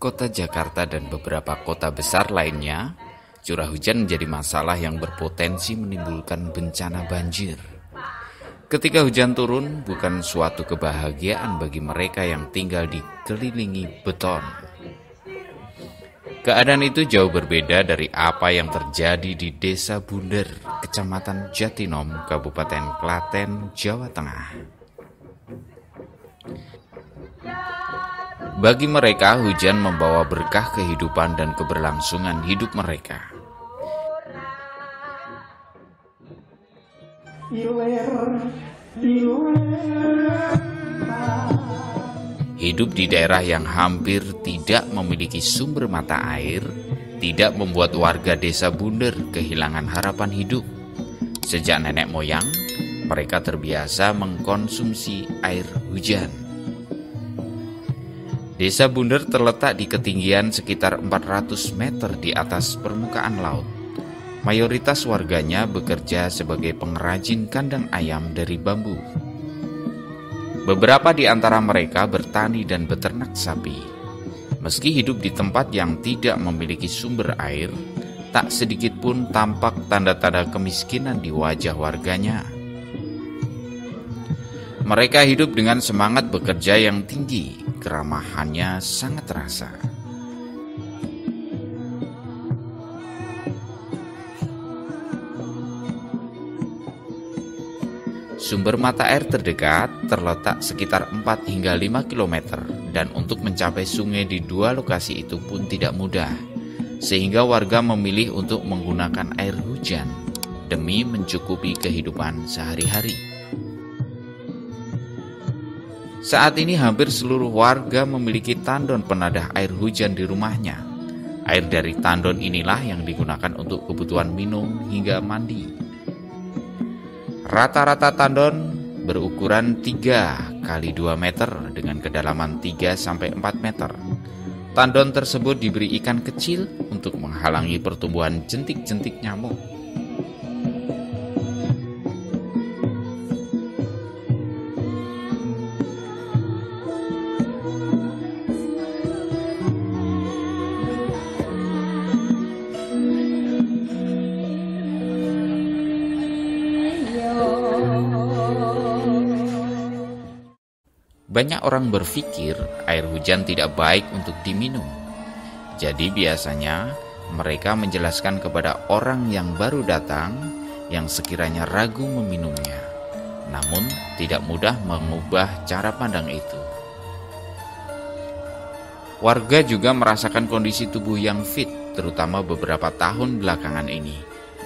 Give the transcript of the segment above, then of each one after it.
Kota Jakarta dan beberapa kota besar lainnya, curah hujan menjadi masalah yang berpotensi menimbulkan bencana banjir. Ketika hujan turun, bukan suatu kebahagiaan bagi mereka yang tinggal dikelilingi beton. Keadaan itu jauh berbeda dari apa yang terjadi di Desa Bunder, Kecamatan Jatinom, Kabupaten Klaten, Jawa Tengah. Bagi mereka, hujan membawa berkah kehidupan dan keberlangsungan hidup mereka. Hidup di daerah yang hampir tidak memiliki sumber mata air tidak membuat warga Desa Bunder kehilangan harapan hidup. Sejak nenek moyang, mereka terbiasa mengkonsumsi air hujan. Desa Bunder terletak di ketinggian sekitar 400 meter di atas permukaan laut. Mayoritas warganya bekerja sebagai pengrajin kandang ayam dari bambu. Beberapa di antara mereka bertani dan beternak sapi. Meski hidup di tempat yang tidak memiliki sumber air, tak sedikit pun tampak tanda-tanda kemiskinan di wajah warganya. Mereka hidup dengan semangat bekerja yang tinggi, keramahannya sangat terasa. Sumber mata air terdekat terletak sekitar 4 hingga 5 km dan untuk mencapai sungai di dua lokasi itu pun tidak mudah, sehingga warga memilih untuk menggunakan air hujan demi mencukupi kehidupan sehari-hari. Saat ini hampir seluruh warga memiliki tandon penadah air hujan di rumahnya. Air dari tandon inilah yang digunakan untuk kebutuhan minum hingga mandi. Rata-rata tandon berukuran 3 x 2 meter dengan kedalaman 3-4 meter. Tandon tersebut diberi ikan kecil untuk menghalangi pertumbuhan jentik-jentik nyamuk. Banyak orang berpikir air hujan tidak baik untuk diminum. Jadi biasanya mereka menjelaskan kepada orang yang baru datang yang sekiranya ragu meminumnya. Namun tidak mudah mengubah cara pandang itu. Warga juga merasakan kondisi tubuh yang fit, terutama beberapa tahun belakangan ini.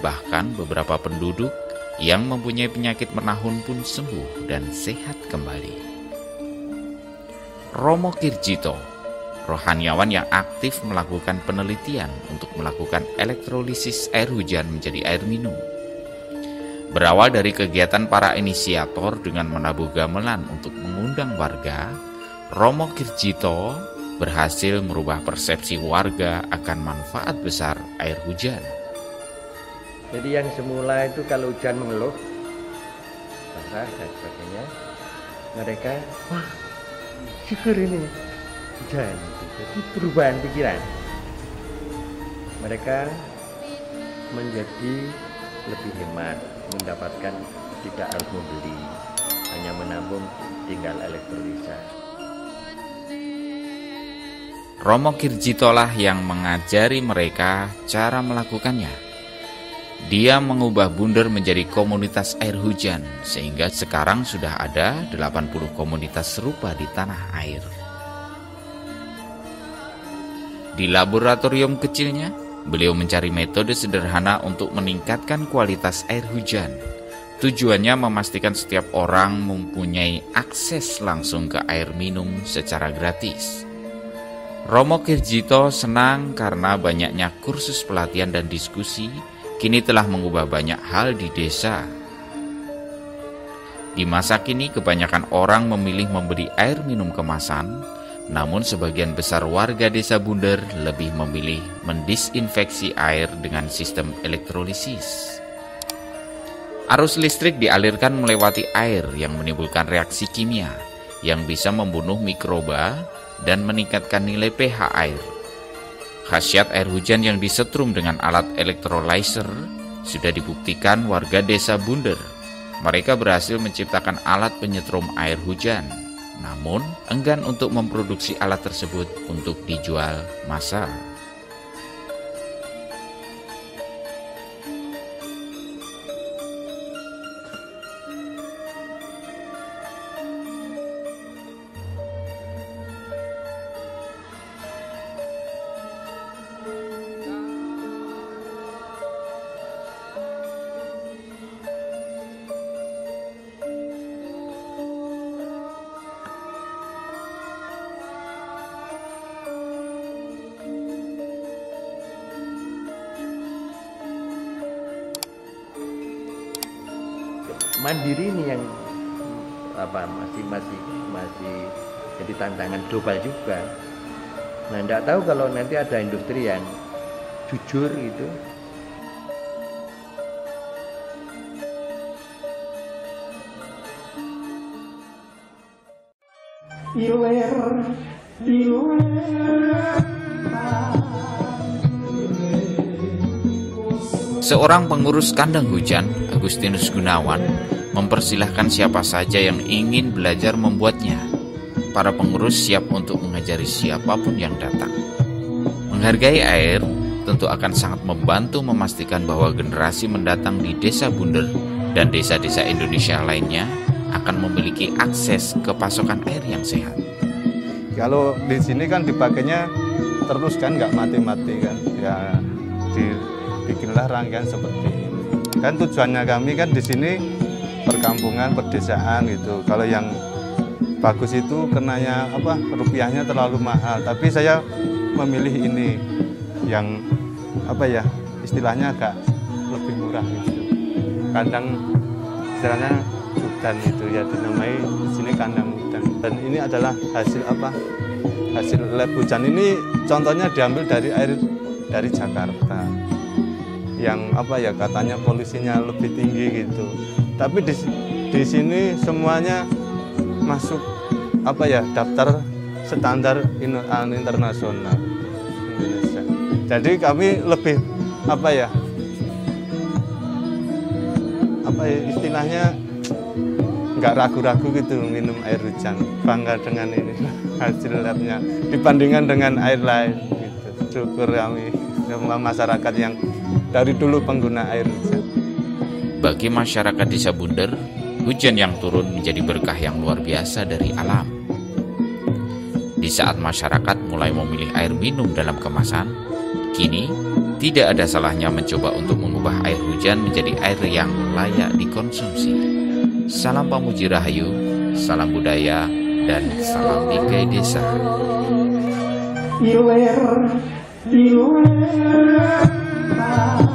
Bahkan beberapa penduduk yang mempunyai penyakit menahun pun sembuh dan sehat kembali. Romo Kirjito, rohaniawan yang aktif melakukan penelitian untuk melakukan elektrolisis air hujan menjadi air minum. Berawal dari kegiatan para inisiator dengan menabuh gamelan untuk mengundang warga, Romo Kirjito berhasil merubah persepsi warga akan manfaat besar air hujan. Jadi yang semula itu kalau hujan mengeluh, basah dan sebagainya, mereka syukur ini hujan, jadi perubahan pikiran. Mereka menjadi lebih hemat, mendapatkan tidak harus membeli, hanya menabung tinggal elektrolisa. Romo Kirjito lah yang mengajari mereka cara melakukannya. Dia mengubah Bunder menjadi komunitas air hujan, sehingga sekarang sudah ada 80 komunitas serupa di tanah air. Di laboratorium kecilnya, beliau mencari metode sederhana untuk meningkatkan kualitas air hujan. Tujuannya memastikan setiap orang mempunyai akses langsung ke air minum secara gratis. Romo Kirjito senang karena banyaknya kursus pelatihan dan diskusi, kini telah mengubah banyak hal di desa. Di masa kini kebanyakan orang memilih membeli air minum kemasan, namun sebagian besar warga Desa Bunder lebih memilih mendisinfeksi air dengan sistem elektrolisis. Arus listrik dialirkan melewati air yang menimbulkan reaksi kimia yang bisa membunuh mikroba dan meningkatkan nilai pH air. Khasiat air hujan yang disetrum dengan alat elektrolizer sudah dibuktikan warga Desa Bunder. Mereka berhasil menciptakan alat penyetrum air hujan, namun enggan untuk memproduksi alat tersebut untuk dijual massal. Mandiri ini yang apa masih jadi tantangan global juga. Nah, enggak tahu kalau nanti ada industri yang jujur itu. Seorang pengurus kandang hujan, Agustinus Gunawan, mempersilahkan siapa saja yang ingin belajar membuatnya. Para pengurus siap untuk mengajari siapapun yang datang. Menghargai air tentu akan sangat membantu memastikan bahwa generasi mendatang di Desa Bunder dan desa-desa Indonesia lainnya akan memiliki akses ke pasokan air yang sehat. Kalau di sini kan dipakainya terus kan, nggak mati-mati kan, ya dibikinlah rangkaian seperti ini. Kan tujuannya kami kan di sini perkampungan, perdesaan gitu. Kalau yang bagus itu kenanya apa? Rupiahnya terlalu mahal. Tapi saya memilih ini yang apa ya? Istilahnya agak lebih murah gitu. Kandang istilahnya hutan itu ya, dinamai di sini kandang hutan. Dan ini adalah hasil apa? Hasil lab hujan ini contohnya diambil dari air dari Jakarta. Yang apa ya, katanya polusinya lebih tinggi gitu, tapi di sini semuanya masuk apa ya, daftar standar internasional Indonesia. Jadi kami lebih apa ya istilahnya nggak ragu-ragu gitu minum air hujan, bangga dengan ini hasil labnya dibandingkan dengan air lain gitu. Syukur kami sama masyarakat yang dari dulu pengguna air hujan. Bagi masyarakat Desa Bunder, hujan yang turun menjadi berkah yang luar biasa dari alam. Di saat masyarakat mulai memilih air minum dalam kemasan, kini tidak ada salahnya mencoba untuk mengubah air hujan menjadi air yang layak dikonsumsi. Salam pamuji rahayu, salam budaya, dan salam bingkai desa. Iwer, iwer. Ah.